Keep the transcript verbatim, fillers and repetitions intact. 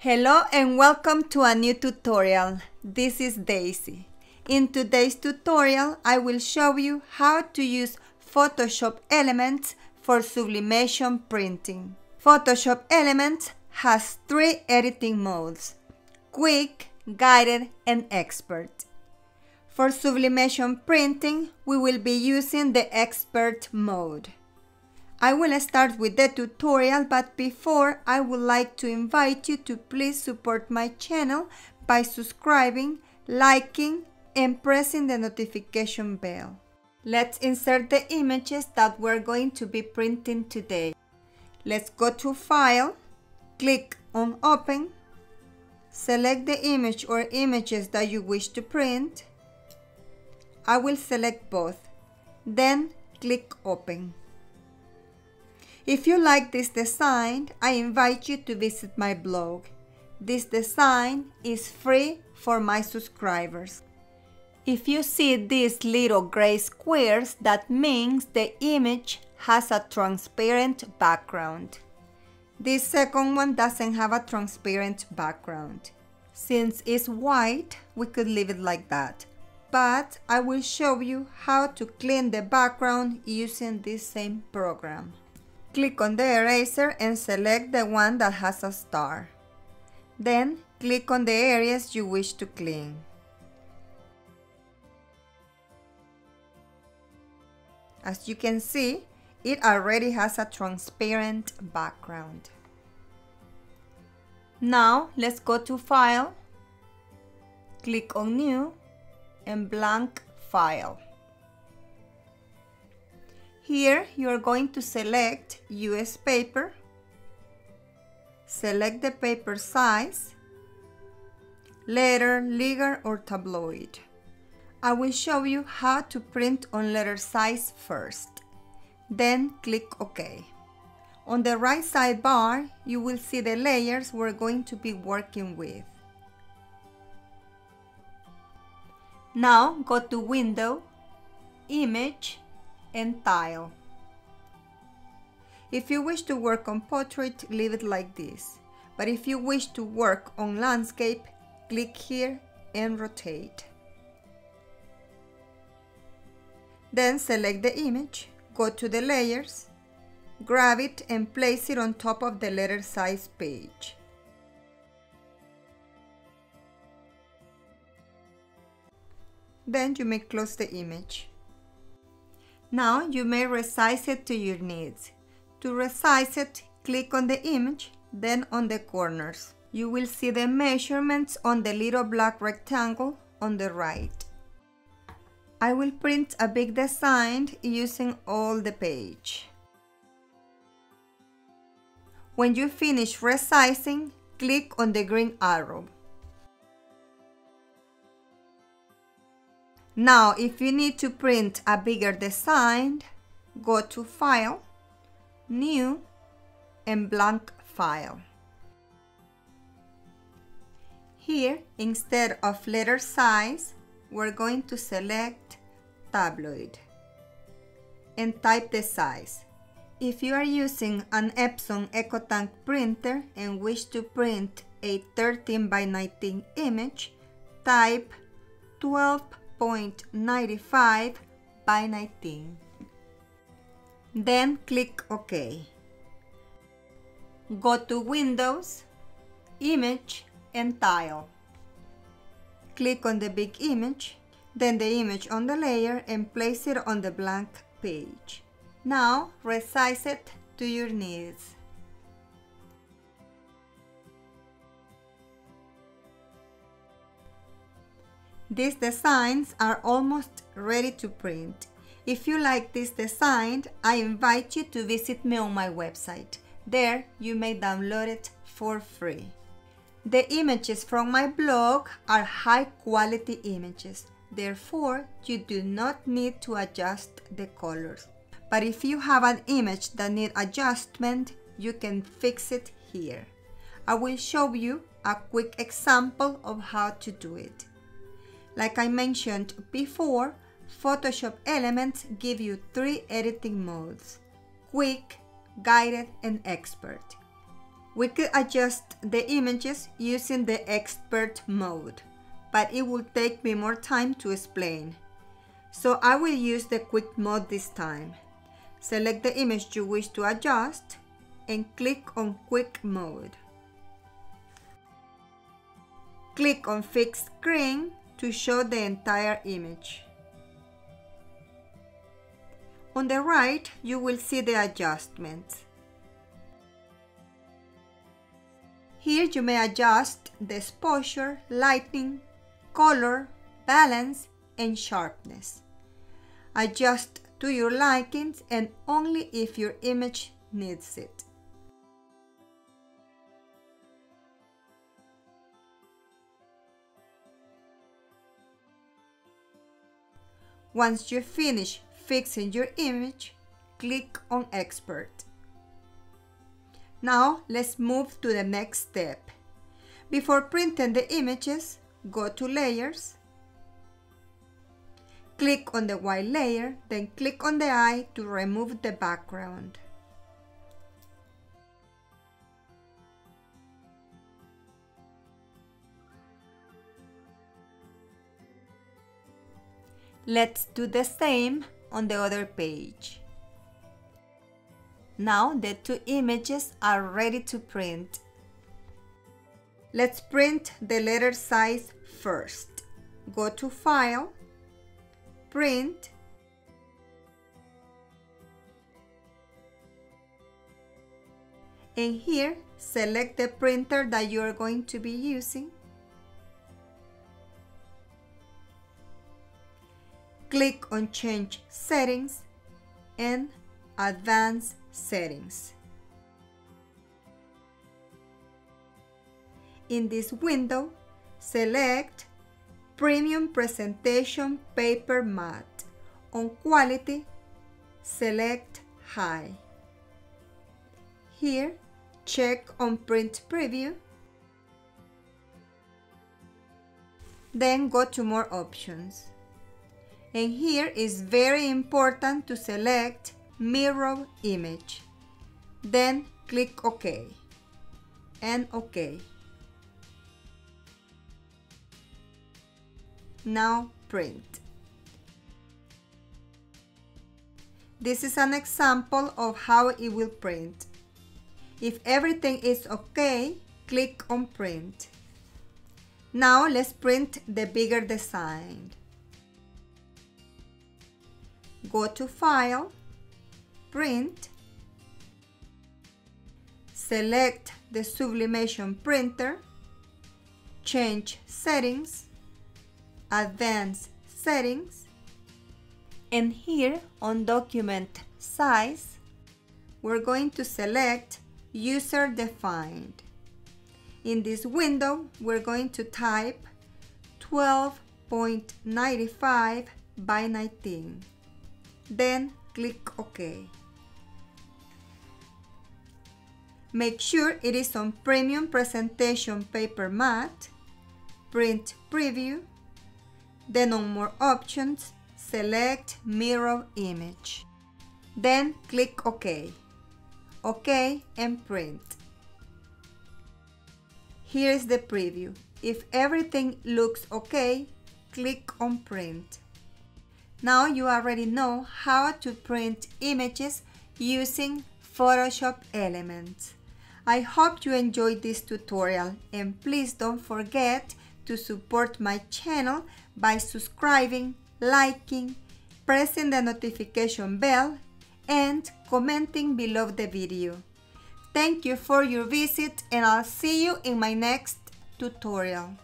Hello and welcome to a new tutorial. This is Daisy. In today's tutorial, I will show you how to use Photoshop Elements for sublimation printing. Photoshop Elements has three editing modes: Quick, Guided, and Expert. For sublimation printing, we will be using the Expert mode. I will start with the tutorial, but before, I would like to invite you to please support my channel by subscribing, liking, and pressing the notification bell. Let's insert the images that we're going to be printing today. Let's go to File, click on Open, select the image or images that you wish to print. I will select both, then click Open. If you like this design, I invite you to visit my blog. This design is free for my subscribers. If you see these little gray squares, that means the image has a transparent background. This second one doesn't have a transparent background. Since it's white, we could leave it like that. But I will show you how to clean the background using this same program. Click on the eraser and select the one that has a star. Then click on the areas you wish to clean. As you can see, it already has a transparent background. Now let's go to File, click on New and Blank File. Here you are going to select U S paper, select the paper size, letter, linear or tabloid. I will show you how to print on letter size first, then click OK. On the right sidebar you will see the layers we're going to be working with. Now go to Window, Image, and Tile. If you wish to work on portrait, leave it like this, but if you wish to work on landscape, click here and rotate. Then select the image, go to the layers, grab it and place it on top of the letter size page. Then you may close the image. Now you may resize it to your needs. To resize it, click on the image, then on the corners. You will see the measurements on the little black rectangle on the right. I will print a big design using all the page. When you finish resizing, click on the green arrow. Now, if you need to print a bigger design, go to File, New, and Blank File. Here, instead of letter size, we're going to select tabloid and type the size. If you are using an Epson EcoTank printer and wish to print a thirteen by nineteen image, type twelve point nine five by nineteen. Then click OK. Go to Windows, Image, and Tile. Click on the big image, then the image on the layer and place it on the blank page. Now resize it to your needs. These designs are almost ready to print. If you like this design, I invite you to visit me on my website. There you may download it for free. The images from my blog are high quality images, therefore you do not need to adjust the colors. But if you have an image that needs adjustment, you can fix it here. I will show you a quick example of how to do it. Like I mentioned before, Photoshop Elements give you three editing modes: Quick, Guided, and Expert. We could adjust the images using the expert mode, but it will take me more time to explain. So I will use the quick mode this time. Select the image you wish to adjust and click on quick mode. Click on fix screen to show the entire image. On the right, you will see the adjustments. Here you may adjust the exposure, lighting, color, balance, and sharpness. Adjust to your likings and only if your image needs it. Once you finish fixing your image, click on Export. Now let's move to the next step. Before printing the images, go to Layers. Click on the white layer, then click on the eye to remove the background. Let's do the same on the other page. Now the two images are ready to print. Let's print the letter size first. Go to File, Print, and here select the printer that you are going to be using. Click on Change Settings and Advanced Settings. In this window, select Premium Presentation Paper Matte. On Quality, select High. Here, check on Print Preview. Then go to More Options. And here is very important to select Mirror Image, then click OK and OK. Now print. This is an example of how it will print. If everything is OK, click on Print. Now let's print the bigger design. Go to File, Print, select the Sublimation printer, change Settings, Advanced Settings, and here on Document Size, we're going to select User Defined. In this window, we're going to type twelve point nine five by nineteen, then click OK. Make sure it is on Premium Presentation Paper Matte, Print Preview, then on More Options, select Mirror Image. Then click OK, OK and Print. Here is the preview. If everything looks OK, click on Print. Now you already know how to print images using Photoshop Elements. I hope you enjoyed this tutorial, and please don't forget to support my channel by subscribing, liking, pressing the notification bell, and commenting below the video. Thank you for your visit, and I'll see you in my next tutorial.